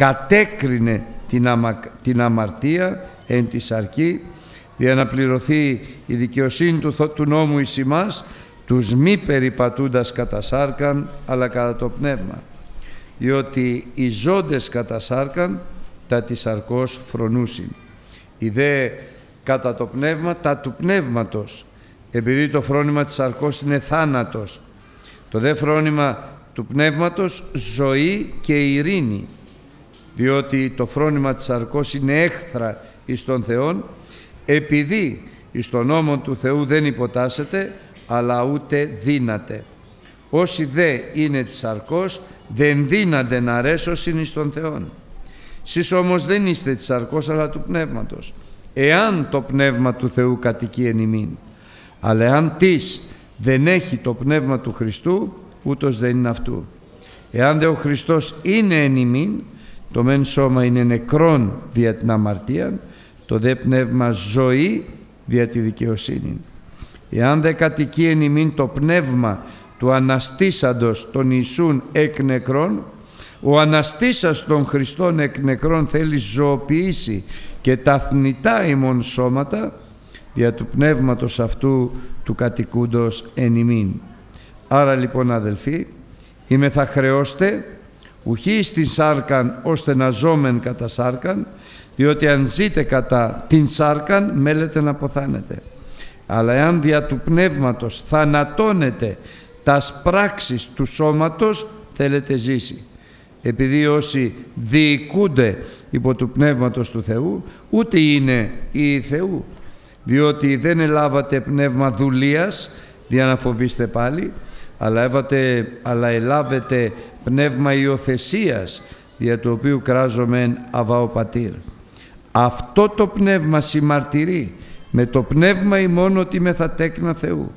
κατέκρινε την αμαρτία εν της αρκή, για να πληρωθεί η δικαιοσύνη του νόμου εις ημάς, τους μη περιπατούντας κατά σάρκαν, αλλά κατά το πνεύμα. Διότι οι ζώντες κατά σάρκαν, τα της αρκός φρονούσιν. Οι δε κατά το πνεύμα, τα του πνεύματος, επειδή το φρόνημα της αρκός είναι θάνατος. Το δε φρόνημα του πνεύματος, ζωή και ειρήνη. Διότι το φρόνημα της αρκός είναι έχθρα εις τον Θεόν, επειδή εις τον νόμο του Θεού δεν υποτάσσεται, αλλά ούτε δύναται. Όσοι δε είναι της αρκός, δεν δύνανται να αρέσωσιν εις τον Θεόν. Σεις όμως δεν είστε της αρκός, αλλά του πνεύματος, εάν το πνεύμα του Θεού κατοικεί εν ημίν. Αλλά εάν της δεν έχει το πνεύμα του Χριστού, ούτως δεν είναι αυτού. Εάν δε ο Χριστός είναι εν ημίν, το μεν σώμα είναι νεκρόν δια την αμαρτία, το δε πνεύμα ζωή δια τη δικαιοσύνη. Εάν δε κατοικεί εν ημίν το πνεύμα του αναστήσαντος των Ιησούν εκ νεκρών, ο αναστήσας των Χριστών εκ νεκρών θέλει ζωοποιήσει και τα θνητά ημών σώματα δια του πνεύματος αυτού του κατοικούντος εν ημίν. Άρα λοιπόν, αδελφοί, είμεθα χρεώστε ουχή στην σάρκαν, ώστε να ζώμεν κατά σάρκαν, διότι αν ζείτε κατά την σάρκαν, μέλετε να αποθάνετε. Αλλά εάν δια του πνεύματος θανατώνετε τας πράξεις του σώματος, θέλετε ζήσει. Επειδή όσοι διοικούνται υπό του πνεύματος του Θεού, ούτε είναι οι Θεού, διότι δεν ελάβατε πνεύμα δουλείας, δια να φοβήστε πάλι, αλλά ελάβετε πνεύμα υιοθεσίας, δια του οποίου κράζομεν αβάω πατήρ. Αυτό το πνεύμα συμμαρτυρεί με το πνεύμα ημών ότι είμεθα τέκνα Θεού.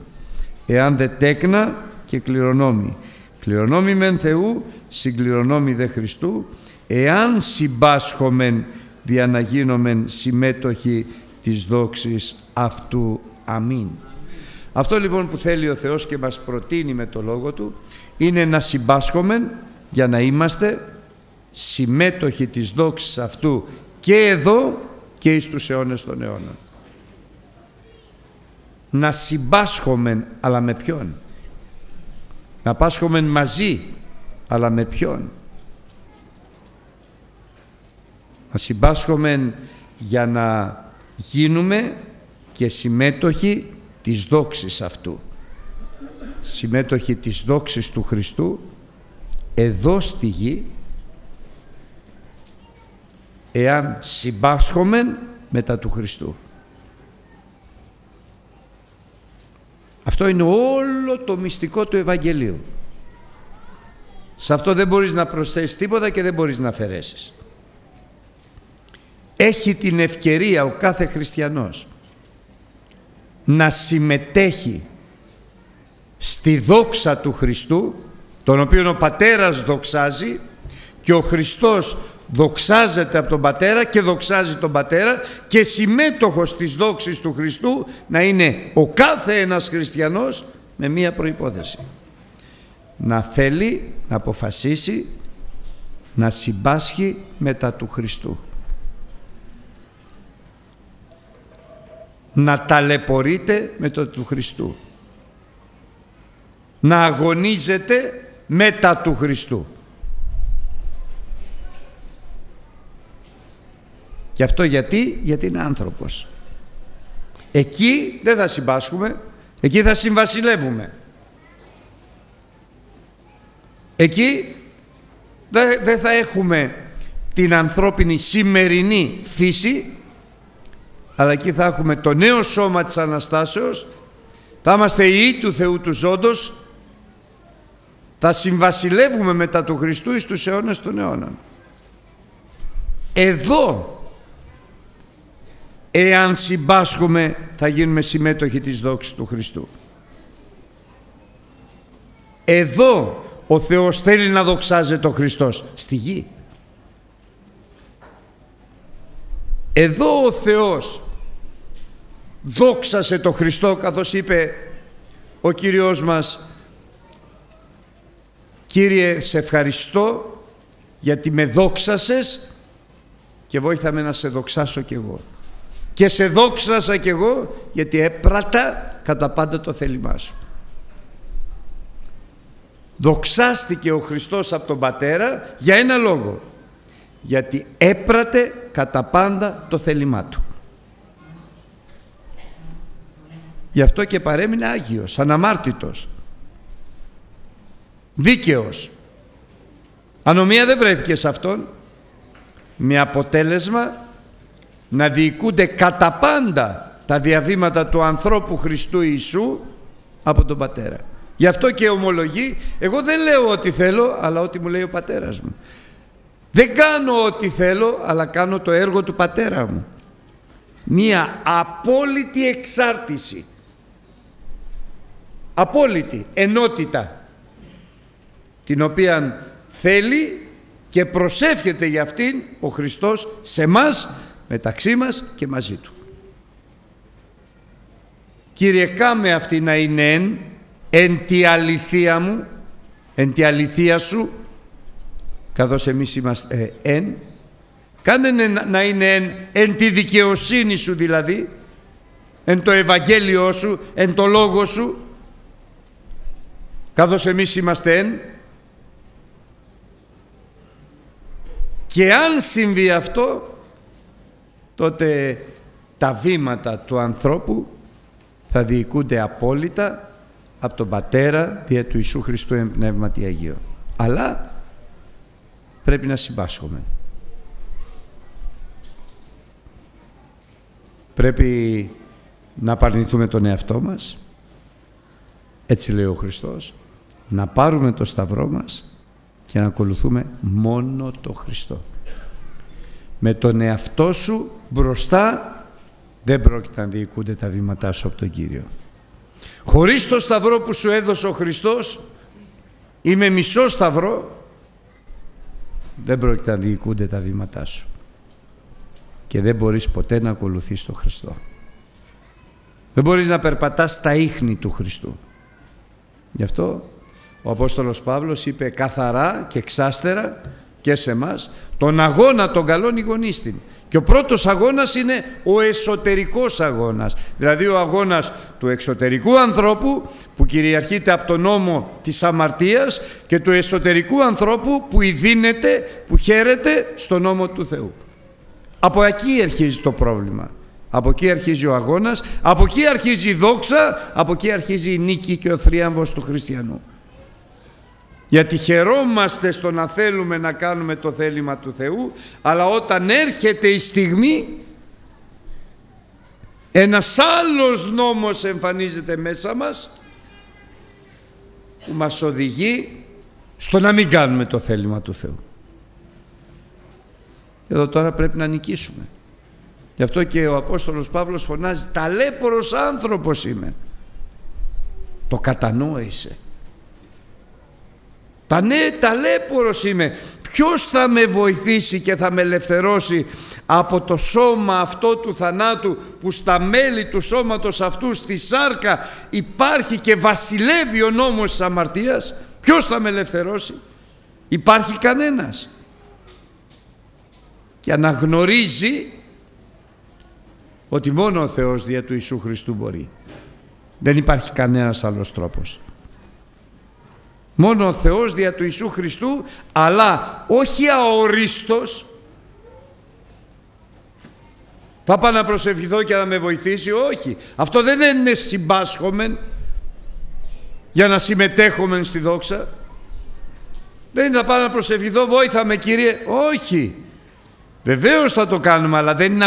Εάν δε τέκνα, και κληρονόμη. Κληρονόμη μεν Θεού, συγκληρονόμη δε Χριστού, εάν συμπάσχομεν δια να γίνομεν συμμέτοχοι της δόξης αυτού. Αμήν. Αυτό λοιπόν που θέλει ο Θεός και μας προτείνει με το Λόγο Του είναι να συμπάσχομεν για να είμαστε συμμέτοχοι της δόξης αυτού και εδώ και εις τους αιώνες των αιώνων. Να συμπάσχομεν, αλλά με ποιον? Να πάσχομεν μαζί, αλλά με ποιον? Να συμπάσχομεν για να γίνουμε και συμμέτοχοι της δόξης αυτού. Συμμέτοχοι της δόξης του Χριστού εδώ στη γη, εάν συμπάσχομεν μετά του Χριστού. Αυτό είναι όλο το μυστικό του Ευαγγελίου. Σε αυτό δεν μπορείς να προσθέσεις τίποτα και δεν μπορείς να αφαιρέσεις. Έχει την ευκαιρία ο κάθε χριστιανός να συμμετέχει στη δόξα του Χριστού, τον οποίον ο Πατέρας δοξάζει και ο Χριστός δοξάζεται από τον Πατέρα και δοξάζει τον Πατέρα, και συμμέτοχος της δόξης του Χριστού να είναι ο κάθε ένας χριστιανός, με μία προϋπόθεση: να θέλει, να αποφασίσει να συμπάσχει μετά του Χριστού, να ταλαιπωρείται μετά του Χριστού, να αγωνίζεται μετά του Χριστού. Και αυτό γιατί? Γιατί είναι άνθρωπος. Εκεί δεν θα συμπάσχουμε, εκεί θα συμβασιλεύουμε. Εκεί δεν θα έχουμε την ανθρώπινη σημερινή φύση, αλλά εκεί θα έχουμε το νέο σώμα της Αναστάσεως, θα είμαστε ιοί του Θεού του ζώντος, θα συμβασιλεύουμε μετά του Χριστού εις τους αιώνες των αιώνων. Εδώ, εάν συμπάσχουμε, θα γίνουμε συμμέτοχοι της δόξης του Χριστού. Εδώ ο Θεός θέλει να δοξάζεται ο Χριστός στη γη. Εδώ ο Θεός δόξασε το Χριστό, καθώς είπε ο Κύριος μας: «Κύριε, σε ευχαριστώ γιατί με δόξασες και βοήθαμε να σε δοξάσω κι εγώ. Και σε δόξασα κι εγώ γιατί έπρατα κατά πάντα το θέλημά σου. Δοξάστηκε ο Χριστός από τον Πατέρα για ένα λόγο. Γιατί έπρατε κατά πάντα το θέλημά του. Γι' αυτό και παρέμεινε άγιος, αναμάρτητος, δίκαιος. Ανομία δεν βρέθηκε σε αυτόν, με αποτέλεσμα να διοικούνται κατά πάντα τα διαβήματα του ανθρώπου Χριστού Ιησού από τον Πατέρα. Γι' αυτό και ομολογεί, εγώ δεν λέω ό,τι θέλω, αλλά ό,τι μου λέει ο Πατέρας μου. Δεν κάνω ό,τι θέλω, αλλά κάνω το έργο του Πατέρα μου. Μία απόλυτη εξάρτηση. Απόλυτη ενότητα, την οποία θέλει και προσεύχεται για αυτήν ο Χριστός σε μας, μεταξύ μας και μαζί του. Κύριε, κάμε αυτή να είναι εν τη αληθεία μου, εν τη αληθεία σου, καθώς εμείς είμαστε εν. Κάνε να είναι εν τη δικαιοσύνη σου, δηλαδή εν το Ευαγγέλιο σου, εν το Λόγο σου, καθώς εμείς είμαστε εν. Και αν συμβεί αυτό, τότε τα βήματα του ανθρώπου θα διοικούνται απόλυτα από τον Πατέρα δια του Ιησού Χριστού εν πνεύματι Αγίω. Αλλά πρέπει να συμπάσχουμε. Πρέπει να απαρνηθούμε τον εαυτό μας, έτσι λέει ο Χριστός, να πάρουμε το σταυρό μας και να ακολουθούμε μόνο το Χριστό. Με τον εαυτό σου μπροστά δεν πρόκειται να διοικούνται τα βήματά σου από τον Κύριο. Χωρίς το σταυρό που σου έδωσε ο Χριστός ή με μισό σταυρό, δεν πρόκειται να διοικούνται τα βήματά σου και δεν μπορείς ποτέ να ακολουθείς τον Χριστό. Δεν μπορείς να περπατάς στα ίχνη του Χριστού. Γι' αυτό ο Απόστολος Παύλος είπε καθαρά και εξάστερα και σε εμάς, τον αγώνα των καλών ηγονίστην. Και ο πρώτος αγώνας είναι ο εσωτερικός αγώνας, δηλαδή ο αγώνας του εξωτερικού ανθρώπου που κυριαρχείται από τον νόμο της αμαρτίας και του εσωτερικού ανθρώπου που ιδίνεται, που χαίρεται στον νόμο του Θεού. Από εκεί αρχίζει το πρόβλημα, από εκεί αρχίζει ο αγώνας, από εκεί αρχίζει η δόξα, από εκεί αρχίζει η νίκη και ο θρίαμβος του χριστιανού. Γιατί χαιρόμαστε στο να θέλουμε να κάνουμε το θέλημα του Θεού, αλλά όταν έρχεται η στιγμή, ένας άλλος νόμος εμφανίζεται μέσα μας που μας οδηγεί στο να μην κάνουμε το θέλημα του Θεού. Εδώ τώρα πρέπει να νικήσουμε. Γι' αυτό και ο Απόστολος Παύλος φωνάζει «Ταλέπορος άνθρωπος είμαι». Το κατανόησε. Ναι, ταλέπορος είμαι. Ποιος θα με βοηθήσει και θα με ελευθερώσει από το σώμα αυτό του θανάτου, που στα μέλη του σώματος αυτού, στη σάρκα, υπάρχει και βασιλεύει ο νόμος της αμαρτίας? Ποιος θα με ελευθερώσει? Υπάρχει κανένας. Και αναγνωρίζει ότι μόνο ο Θεός δια του Ιησού Χριστού μπορεί. Δεν υπάρχει κανένας άλλος τρόπος. Μόνο ο Θεός δια του Ιησού Χριστού, αλλά όχι αορίστος. Θα πάω να προσευχηθώ και να με βοηθήσει? Όχι. Αυτό δεν είναι συμπάσχομεν για να συμμετέχομεν στη δόξα. Δεν είναι να πάω να προσευχηθώ, βόηθα με Κύριε. Όχι. Βεβαίως θα το κάνουμε, αλλά δεν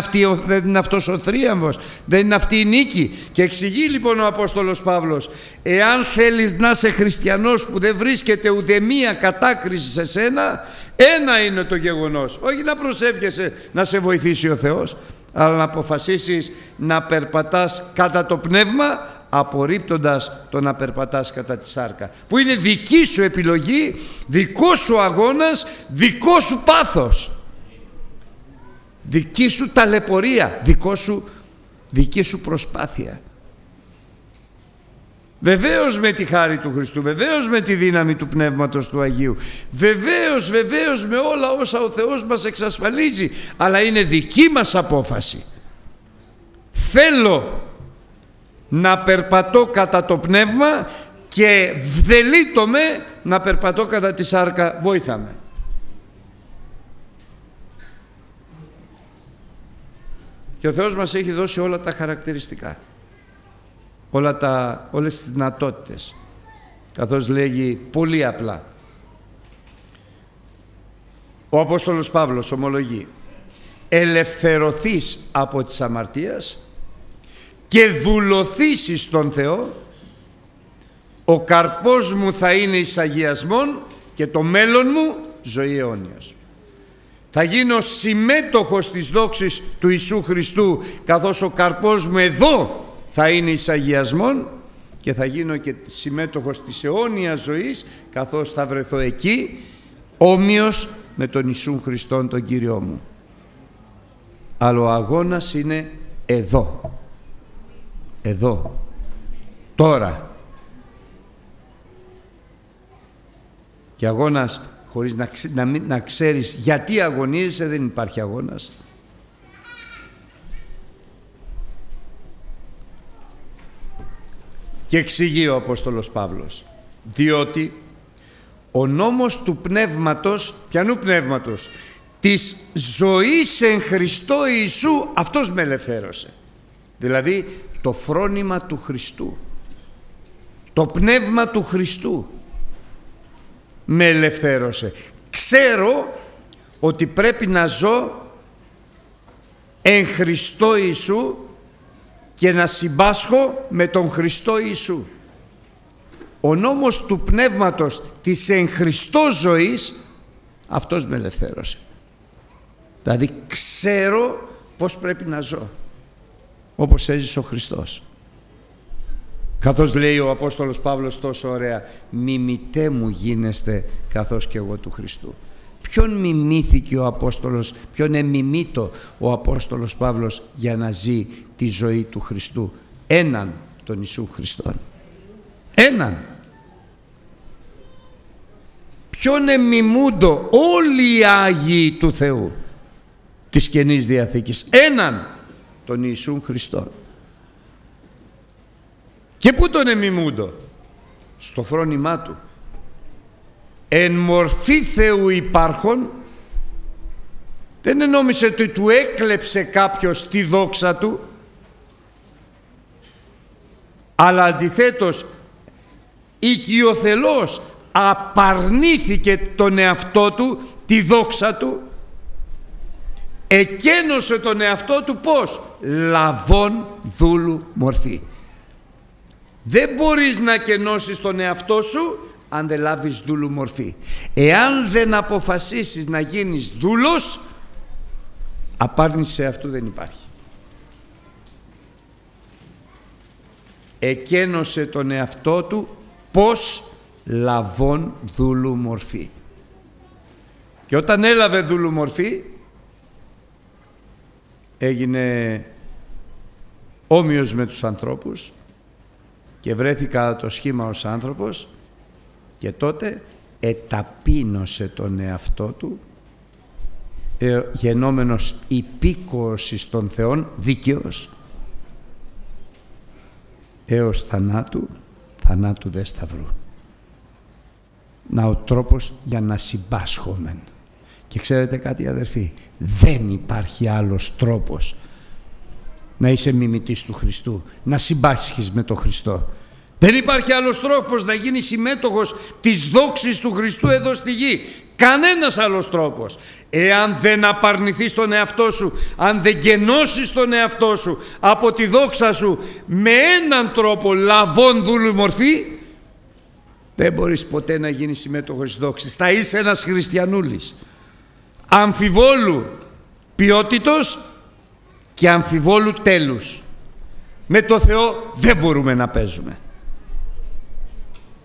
είναι αυτός ο θρίαμβος, δεν είναι αυτή η νίκη. Και εξηγεί λοιπόν ο Απόστολος Παύλος, εάν θέλεις να είσαι χριστιανός που δεν βρίσκεται ούτε μία κατάκριση σε σένα, ένα είναι το γεγονός, όχι να προσεύχεσαι να σε βοηθήσει ο Θεός, αλλά να αποφασίσεις να περπατάς κατά το πνεύμα, απορρίπτοντας το να περπατάς κατά τη σάρκα, που είναι δική σου επιλογή, δικός σου αγώνας, δικό σου πάθος, δική σου ταλαιπωρία, δική σου προσπάθεια. Βεβαίως με τη χάρη του Χριστού, βεβαίως με τη δύναμη του Πνεύματος του Αγίου, βεβαίως, βεβαίως με όλα όσα ο Θεός μας εξασφαλίζει, αλλά είναι δική μας απόφαση. Θέλω να περπατώ κατά το Πνεύμα και βδελίτω με να περπατώ κατά τη σάρκα, βοήθαμε. Και ο Θεός μας έχει δώσει όλα τα χαρακτηριστικά, όλες τις δυνατότητες, καθώς λέγει πολύ απλά ο Απόστολος Παύλος, ομολογεί: ελευθερωθείς από της αμαρτίας και δουλωθείς στον Θεό, ο καρπός μου θα είναι εις αγιασμόν και το μέλλον μου ζωή αιώνιος. Θα γίνω συμμέτοχος της δόξης του Ιησού Χριστού, καθώς ο καρπός μου εδώ θα είναι εις αγιασμόν, και θα γίνω και συμμέτοχος της αιώνιας ζωής, καθώς θα βρεθώ εκεί όμοιος με τον Ιησού Χριστόν τον Κύριό μου. Αλλά ο αγώνας είναι εδώ, εδώ, τώρα. Και αγώνας χωρίς να ξέρεις γιατί αγωνίζεσαι, δεν υπάρχει αγώνας. Και εξηγεί ο Απόστολος Παύλος: διότι ο νόμος του πνεύματος, ποιανού πνεύματος, της ζωής εν Χριστώ Ιησού, αυτός με ελευθέρωσε. Δηλαδή το φρόνημα του Χριστού, το πνεύμα του Χριστού με ελευθέρωσε. Ξέρω ότι πρέπει να ζω εν Χριστώ Ιησού και να συμπάσχω με τον Χριστό Ιησού. Ο νόμος του πνεύματος της εν Χριστώ ζωής, αυτός με ελευθέρωσε. Δηλαδή ξέρω πώς πρέπει να ζω, όπως έζησε ο Χριστός. Καθώς λέει ο Απόστολος Παύλος τόσο ωραία: μιμητέ μου γίνεστε καθώς και εγώ του Χριστού. Ποιον μιμήθηκε ο Απόστολος, ποιον εμιμήτω ο Απόστολος Παύλος για να ζει τη ζωή του Χριστού? Έναν, τον Ιησού Χριστόν. Έναν. Ποιον εμιμούντο όλοι οι Άγιοι του Θεού της Καινής Διαθήκης? Έναν, τον Ιησού Χριστόν. Και πού τον εμιμούντο? Στο φρόνημά του. Εν μορφή Θεού υπάρχον, δεν ενόμισε ότι του έκλεψε κάποιος τη δόξα του, αλλά αντιθέτως οικειοθελώς απαρνήθηκε τον εαυτό του, τη δόξα του, εκένωσε τον εαυτό του πώς? Λαβών δούλου μορφή. Δεν μπορείς να κενώσεις τον εαυτό σου αν δεν λάβεις δούλου μορφή. Εάν δεν αποφασίσεις να γίνεις δούλος, απάρνηση αυτού δεν υπάρχει. Εκένωσε τον εαυτό του πως? Λαβών δούλου μορφή. Και όταν έλαβε δούλου μορφή, έγινε όμοιος με τους ανθρώπους και βρέθηκε κατά το σχήμα ως άνθρωπος. Και τότε εταπείνωσε τον εαυτό του, γενόμενος υπήκοος εις των Θεών, δίκαιος, έως θανάτου, θανάτου δε σταυρού. Να ο τρόπος για να συμπάσχομεν. Και ξέρετε κάτι, αδερφοί, δεν υπάρχει άλλος τρόπος να είσαι μιμητής του Χριστού, να συμπάσχεις με τον Χριστό. Δεν υπάρχει άλλος τρόπος να γίνει συμμέτοχος της δόξης του Χριστού εδώ στη γη. Κανένας άλλος τρόπος. Εάν δεν απαρνηθείς τον εαυτό σου, αν δεν γενώσεις τον εαυτό σου από τη δόξα σου με έναν τρόπο, λαβών δούλου μορφή, δεν μπορείς ποτέ να γίνεις συμμέτοχος της δόξης. Θα είσαι ένας χριστιανούλης αμφιβόλου ποιότητος και αμφιβόλου τέλους. Με το Θεό δεν μπορούμε να παίζουμε.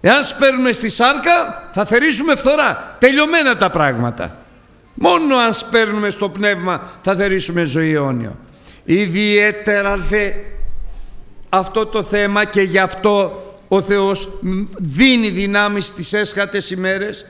Εάν σπέρνουμε στη σάρκα θα θερήσουμε φθορά. Τελειωμένα τα πράγματα. Μόνο αν σπέρνουμε στο πνεύμα θα θερήσουμε ζωή αιώνιο. Ιδιαίτερα δε αυτό το θέμα, και γι' αυτό ο Θεός δίνει δυνάμεις στις έσχατες ημέρες,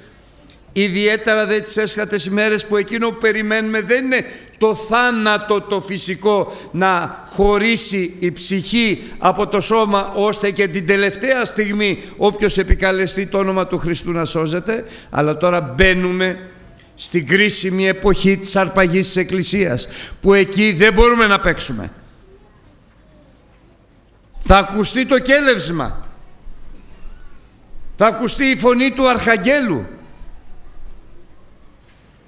ιδιαίτερα δε τις έσχατες ημέρες που εκείνο που περιμένουμε δεν είναι το θάνατο το φυσικό, να χωρίσει η ψυχή από το σώμα, ώστε και την τελευταία στιγμή όποιος επικαλεστεί το όνομα του Χριστού να σώζεται, αλλά τώρα μπαίνουμε στην κρίσιμη εποχή της αρπαγής της Εκκλησίας, που εκεί δεν μπορούμε να παίξουμε. Θα ακουστεί το κέλευσμα, θα ακουστεί η φωνή του Αρχαγγέλου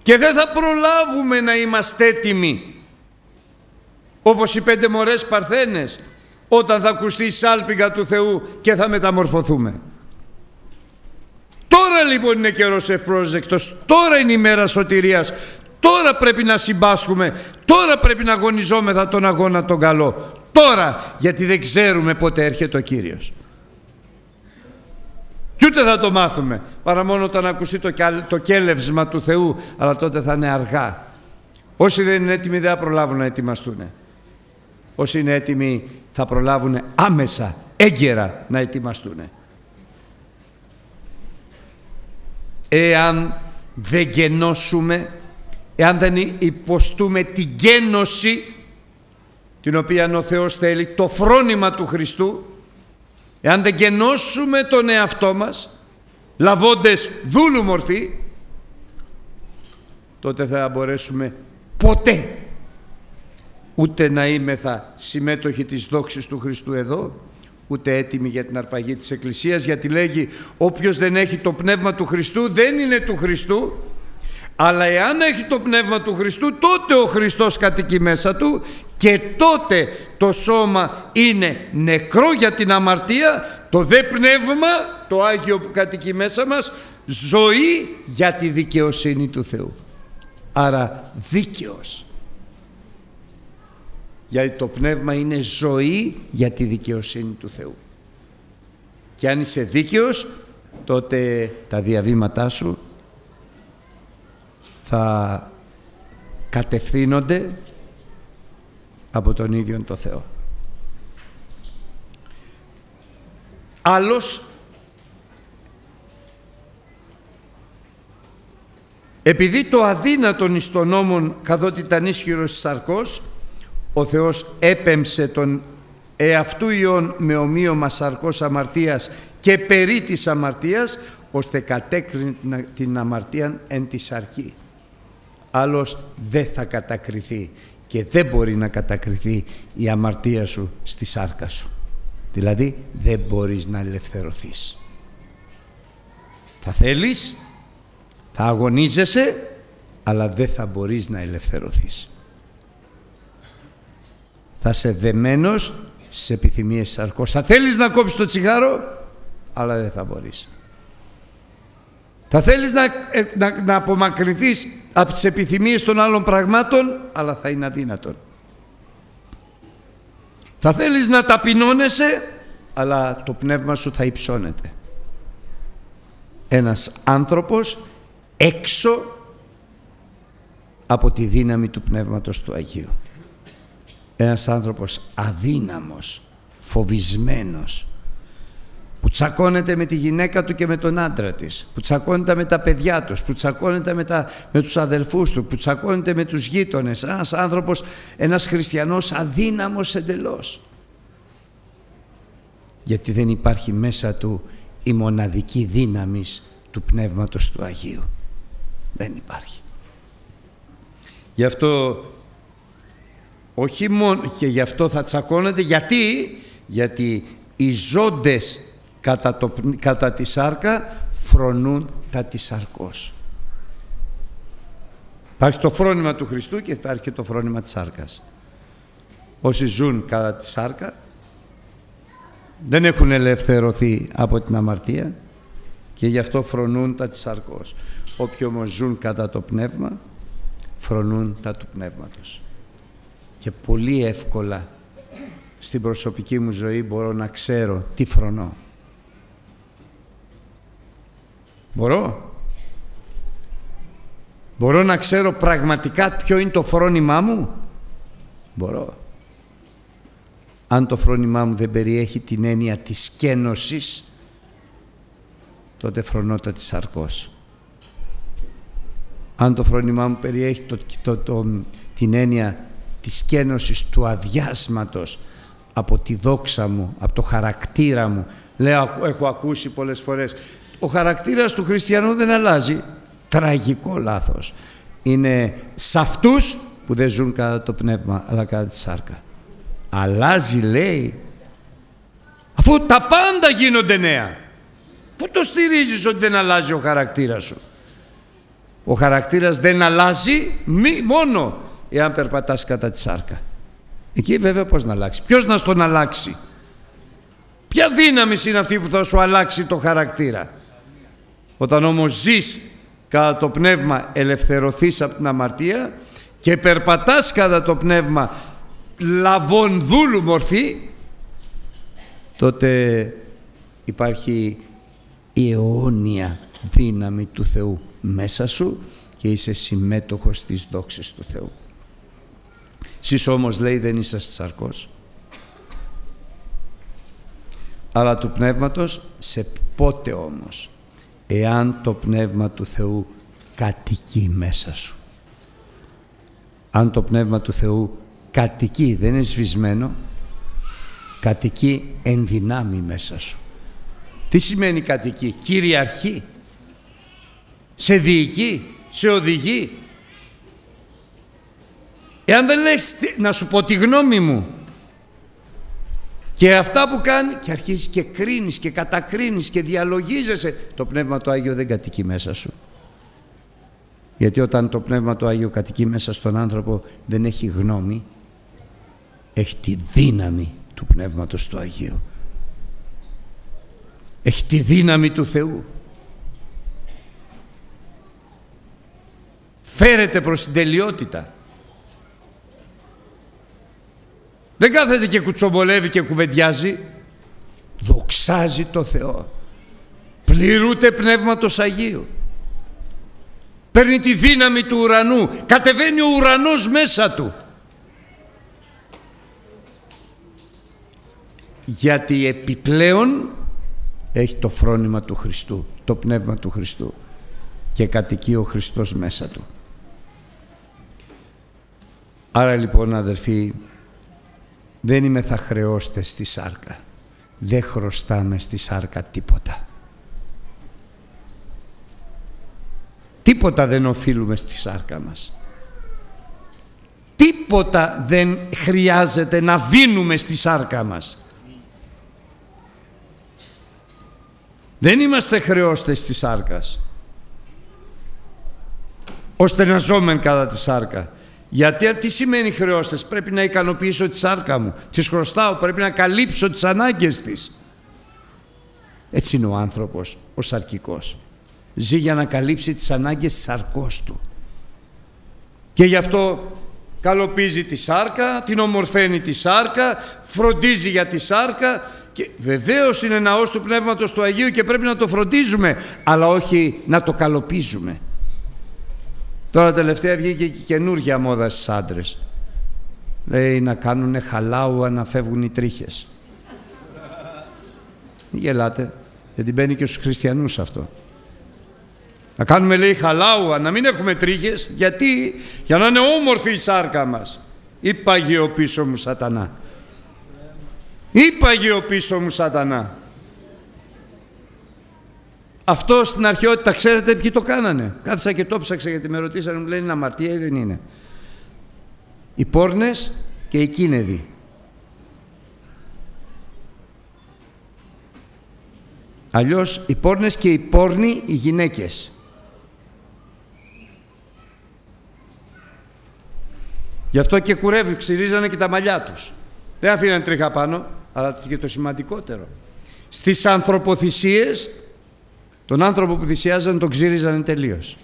και δεν θα προλάβουμε να είμαστε έτοιμοι, όπως οι πέντε μωρές παρθένες, όταν θα ακουστεί η σάλπιγγα του Θεού και θα μεταμορφωθούμε. Τώρα λοιπόν είναι καιρός ευπρόσδεκτος, τώρα είναι η μέρα σωτηρίας, τώρα πρέπει να συμπάσχουμε, τώρα πρέπει να αγωνιζόμεθα τον αγώνα τον καλό. Τώρα, γιατί δεν ξέρουμε πότε έρχεται ο Κύριος. Κι ούτε θα το μάθουμε, παρά μόνο όταν ακουστεί το κέλευσμα του Θεού, αλλά τότε θα είναι αργά. Όσοι δεν είναι έτοιμοι δεν θα προλάβουν να ετοιμαστούν. Όσοι είναι έτοιμοι θα προλάβουν άμεσα, έγκαιρα να ετοιμαστούν. Εάν δεν γενώσουμε, εάν δεν υποστούμε την γένωση, την οποία ο Θεός θέλει, το φρόνημα του Χριστού, εάν δεν γενώσουμε τον εαυτό μας, λαβώντες δούλου μορφή, τότε θα μπορέσουμε ποτέ ούτε να είμεθα συμμέτοχοι της δόξης του Χριστού εδώ, ούτε έτοιμοι για την αρπαγή της Εκκλησίας, γιατί λέγει όποιος δεν έχει το πνεύμα του Χριστού δεν είναι του Χριστού. Αλλά εάν έχει το πνεύμα του Χριστού, τότε ο Χριστός κατοικεί μέσα του και τότε το σώμα είναι νεκρό για την αμαρτία, το δε πνεύμα, το Άγιο που κατοικεί μέσα μας, ζωή για τη δικαιοσύνη του Θεού. Άρα δίκαιος. Γιατί το πνεύμα είναι ζωή για τη δικαιοσύνη του Θεού. Και αν είσαι δίκαιος, τότε τα διαβήματά σου θα κατευθύνονται από τον ίδιο το Θεό. Άλλος, επειδή το αδύνατον εις των νόμων, καθότι ήταν ίσχυρος σαρκός, ο Θεός έπεμψε τον εαυτού Υιόν με ομοίωμα σαρκός αμαρτίας και περί της αμαρτίας, ώστε κατέκρινε την αμαρτία εν τη σαρκή. Άλλος δεν θα κατακριθεί και δεν μπορεί να κατακριθεί η αμαρτία σου στη σάρκα σου. Δηλαδή δεν μπορείς να ελευθερωθείς. Θα θέλεις, θα αγωνίζεσαι, αλλά δεν θα μπορείς να ελευθερωθείς. Θα είσαι δεμένος στις επιθυμίες σαρκός. Θα θέλεις να κόψεις το τσιγάρο, αλλά δεν θα μπορείς. Θα θέλεις να απομακρυνθείς από τις επιθυμίες των άλλων πραγμάτων, αλλά θα είναι αδύνατον. Θα θέλεις να ταπεινώνεσαι, αλλά το πνεύμα σου θα υψώνεται. Ένας άνθρωπος έξω από τη δύναμη του πνεύματος του Αγίου. Ένας άνθρωπος αδύναμος, φοβισμένος, που τσακώνεται με τη γυναίκα του και με τον άντρα της, που τσακώνεται με τα παιδιά τους, που τσακώνεται με τους αδελφούς του, που τσακώνεται με τους γείτονες. Ένας άνθρωπος, ένας χριστιανός αδύναμος εντελώς. Γιατί δεν υπάρχει μέσα του η μοναδική δύναμη του Πνεύματος του Αγίου. Δεν υπάρχει. Γι' αυτό, όχι μόνο και γι' αυτό θα τσακώνεται. Γιατί οι ζώντες κατά τη σάρκα φρονούν τα της σαρκός. Υπάρχει το φρόνημα του Χριστού και υπάρχει και το φρόνημα της σάρκας. Όσοι ζουν κατά τη σάρκα δεν έχουν ελευθερωθεί από την αμαρτία και γι' αυτό φρονούν τα της σαρκός. Όποιοι όμως ζουν κατά το πνεύμα φρονούν τα του πνεύματος. Και πολύ εύκολα στην προσωπική μου ζωή μπορώ να ξέρω τι φρονώ. Μπορώ να ξέρω πραγματικά ποιο είναι το φρόνημά μου. Μπορώ. αν το φρόνημά μου δεν περιέχει την έννοια της κένωσης, τότε φρονότατη σαρκός. Αν το φρόνημά μου περιέχει την έννοια της κένωσης, του αδιάσματος από τη δόξα μου, από το χαρακτήρα μου. Λέω, έχω ακούσει πολλές φορές, ο χαρακτήρας του χριστιανού δεν αλλάζει. Τραγικό λάθος. Είναι σε αυτούς που δεν ζουν κατά το πνεύμα αλλά κατά τη σάρκα. Αλλάζει, λέει, αφού τα πάντα γίνονται νέα. Πού το στηρίζεις ότι δεν αλλάζει ο χαρακτήρας σου? Ο χαρακτήρας δεν αλλάζει μόνο εάν περπατάς κατά τη σάρκα. Εκεί βέβαια πώς να αλλάξει? Ποιος να στον αλλάξει? Ποια δύναμη είναι αυτή που θα σου αλλάξει το χαρακτήρα? Όταν όμως ζεις κατά το πνεύμα, ελευθερωθείς από την αμαρτία και περπατάς κατά το πνεύμα λαβών δούλου μορφή, τότε υπάρχει η αιώνια δύναμη του Θεού μέσα σου και είσαι συμμέτοχος της δόξης του Θεού. Εσείς όμως, λέει, δεν είσαστε σαρκός, αλλά του πνεύματος. Σε πότε όμως? Εάν το πνεύμα του Θεού κατοικεί μέσα σου. Αν το πνεύμα του Θεού κατοικεί, δεν είναι σβησμένο, κατοικεί εν δυνάμει μέσα σου. Τι σημαίνει κατοικεί? Κυριαρχεί, σε διοικεί, σε οδηγεί. Εάν δεν λες να σου πω τη γνώμη μου και αυτά που κάνει, και αρχίζεις και κρίνεις και κατακρίνεις και διαλογίζεσαι, το Πνεύμα το Άγιο δεν κατοικεί μέσα σου. Γιατί όταν το Πνεύμα το Άγιο κατοικεί μέσα στον άνθρωπο, δεν έχει γνώμη, έχει τη δύναμη του Πνεύματος του Αγίου, έχει τη δύναμη του Θεού. Φέρεται προς την τελειότητα. Δεν κάθεται και κουτσομπολεύει και κουβεντιάζει. Δοξάζει το Θεό. Πληρούται πνεύματος Αγίου. Παίρνει τη δύναμη του ουρανού. Κατεβαίνει ο ουρανός μέσα του. Γιατί επιπλέον έχει το φρόνημα του Χριστού, το πνεύμα του Χριστού, και κατοικεί ο Χριστός μέσα του. Άρα λοιπόν, αδερφοί, δεν είμαι θα χρεώστε στη σάρκα. Δεν χρωστάμε στη σάρκα τίποτα. Τίποτα δεν οφείλουμε στη σάρκα μας. Τίποτα δεν χρειάζεται να δίνουμε στη σάρκα μας. Δεν είμαστε χρεώστες της σάρκας, ώστε να ζώμεν κατά τη σάρκα. Γιατί τι σημαίνει χρεώστες? Πρέπει να ικανοποιήσω τη σάρκα μου, τις χρωστάω, πρέπει να καλύψω τις ανάγκες της. Έτσι είναι ο άνθρωπος, ο σαρκικός. Ζει για να καλύψει τις ανάγκες της σαρκός του. Και γι' αυτό καλοποιεί τη σάρκα, την ομορφαίνει τη σάρκα, φροντίζει για τη σάρκα. Και βεβαίως είναι ναός του Πνεύματος του Αγίου και πρέπει να το φροντίζουμε, αλλά όχι να το καλοποιήσουμε. Τώρα τελευταία βγήκε και καινούργια μόδα στις άντρες. Λέει να κάνουνε χαλάουα να φεύγουν οι τρίχες. Μην γελάτε, γιατί μπαίνει και στους χριστιανούς αυτό. Να κάνουμε, λέει, χαλάουα, να μην έχουμε τρίχες. Γιατί? Για να είναι όμορφη η σάρκα μας. Είπαγε ο πίσω μου σατανά. Είπαγε ο πίσω μου σατανά. Αυτό στην αρχαιότητα, ξέρετε ποιοι το κάνανε? Κάθισα και το ψάξα γιατί με ρωτήσανε, μου λένε είναι αμαρτία ή δεν είναι? Οι πόρνες και οι κίνεδοι. Αλλιώς οι πόρνες και οι πόρνοι, οι γυναίκες. Γι' αυτό και κουρεύει, ξυρίζανε και τα μαλλιά τους. Δεν αφήναν τρίχα πάνω, αλλά και το σημαντικότερο. Στις ανθρωποθυσίες, τον άνθρωπο που θυσιάζαν τον ξύριζανε τελείως.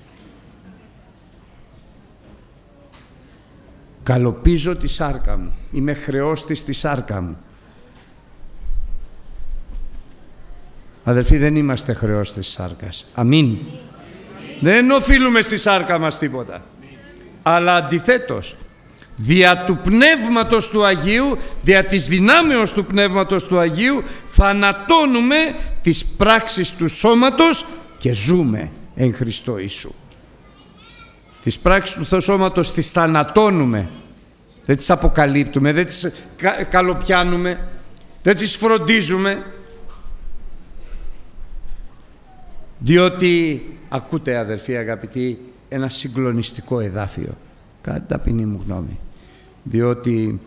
Καλοπίζω τη σάρκα μου. Είμαι χρεώστης τη σάρκα μου. Αδελφοί, δεν είμαστε χρεώστες της σάρκας. Αμήν. Αμήν. Δεν οφείλουμε στη σάρκα μας τίποτα. Αμήν. Αλλά αντιθέτως, δια του Πνεύματος του Αγίου, δια της δυνάμεως του Πνεύματος του Αγίου, θανατώνουμε τις πράξεις του σώματος και ζούμε εν Χριστώ Ιησού. Τις πράξεις του σώματος τις θανατώνουμε, δεν τις αποκαλύπτουμε, δεν τις καλοπιάνουμε, δεν τις φροντίζουμε, διότι, ακούτε αδερφοί αγαπητοί, ένα συγκλονιστικό εδάφιο, κατά ταπεινή μου γνώμη, διότι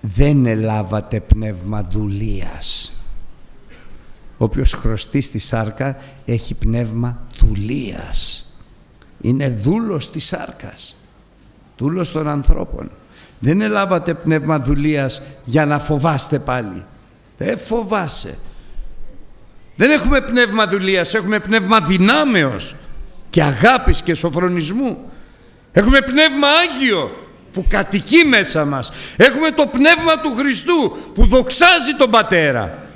δεν ελάβατε πνεύμα δουλείας. Όποιος χρωστεί στη σάρκα έχει πνεύμα δουλείας, είναι δούλος της σάρκας, δούλος των ανθρώπων. Δεν ελάβατε πνεύμα δουλείας για να φοβάστε πάλι, δεν φοβάσαι. Δεν έχουμε πνεύμα δουλείας, έχουμε πνεύμα δυνάμεως και αγάπης και σοφρονισμού. Έχουμε πνεύμα Άγιο που κατοικεί μέσα μας. Έχουμε το πνεύμα του Χριστού που δοξάζει τον Πατέρα.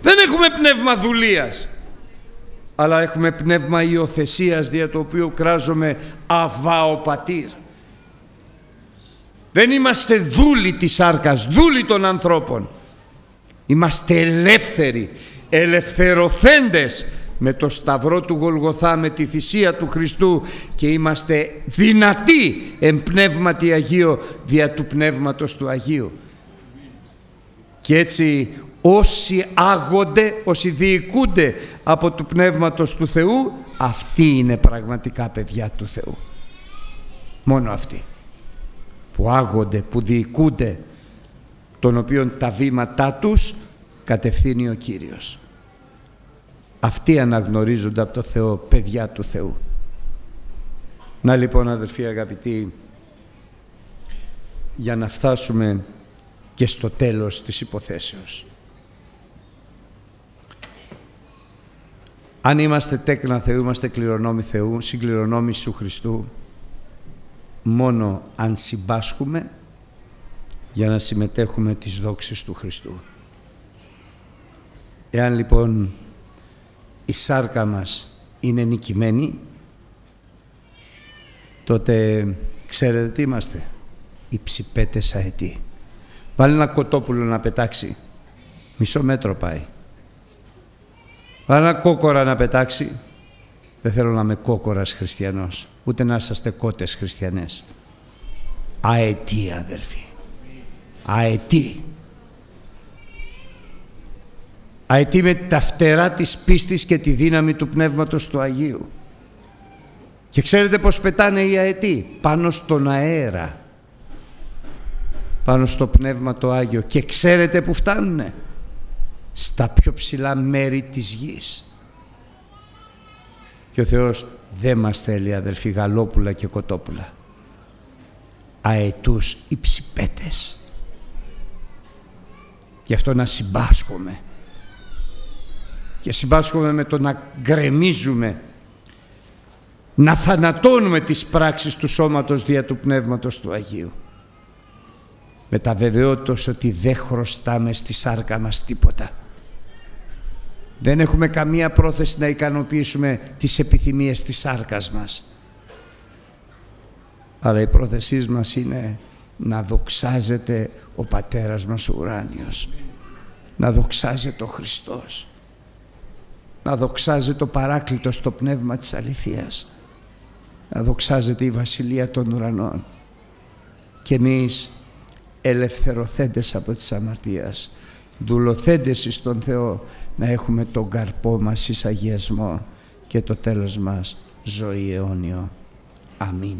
Δεν έχουμε πνεύμα δουλείας, αλλά έχουμε πνεύμα υιοθεσίας, δια το οποίο κράζομαι αβάω πατήρ. Δεν είμαστε δούλοι της σάρκας, δούλοι των ανθρώπων. Είμαστε ελεύθεροι, ελευθερωθέντες με το σταυρό του Γολγοθά, με τη θυσία του Χριστού, και είμαστε δυνατοί εν πνεύματι Αγίο, δια του Πνεύματος του Αγίου. Και έτσι όσοι άγονται, όσοι διοικούνται από του Πνεύματος του Θεού, αυτοί είναι πραγματικά παιδιά του Θεού. Μόνο αυτοί που άγονται, που διοικούνται, των οποίων τα βήματά τους κατευθύνει ο Κύριος. Αυτοί αναγνωρίζονται από το Θεό παιδιά του Θεού. Να λοιπόν αδερφοί αγαπητοί, για να φτάσουμε και στο τέλος της υποθέσεως. Αν είμαστε τέκνα Θεού, είμαστε κληρονόμοι Θεού, συγκληρονόμοι Ιησού Χριστού, μόνο αν συμπάσχουμε για να συμμετέχουμε τις δόξες του Χριστού. Εάν λοιπόν η σάρκα μας είναι νικημένη, τότε ξέρετε τι είμαστε, οι ψιπέτες αετοί. Βάλε ένα κοτόπουλο να πετάξει, μισό μέτρο πάει. Βάλε ένα κόκορα να πετάξει. Δεν θέλω να είμαι κόκορας χριστιανός, ούτε να είσαστε κότες χριστιανές. Αετοί αδερφοί, αετοί. Αετοί με τα φτερά της πίστης και τη δύναμη του Πνεύματος του Αγίου. Και ξέρετε πως πετάνε οι αετοί? Πάνω στον αέρα, πάνω στο Πνεύμα το Άγιο. Και ξέρετε που φτάνουνε? Στα πιο ψηλά μέρη της γης. Και ο Θεός δεν μας θέλει αδερφοί γαλόπουλα και κοτόπουλα, αετούς υψηπέτες. Γι' αυτό να συμπάσχομαι, και συμπάσχομαι με το να γκρεμίζουμε, να θανατώνουμε τις πράξεις του σώματος δια του Πνεύματος του Αγίου, με τα βεβαιότητα ότι δεν χρωστάμε στη σάρκα μας τίποτα. Δεν έχουμε καμία πρόθεση να ικανοποιήσουμε τις επιθυμίες της σάρκας μας, αλλά η πρόθεσή μας είναι να δοξάζεται ο Πατέρας μας ο ουράνιος, να δοξάζεται ο Χριστός, να δοξάζεται το Παράκλητο στο πνεύμα της αληθείας, να δοξάζεται η Βασιλεία των Ουρανών. Και εμείς ελευθερωθέντες από της αμαρτίας, δουλωθέντες εις τον Θεό, να έχουμε τον καρπό μας εις αγιασμό και το τέλος μας ζωή αιώνιο. Αμήν.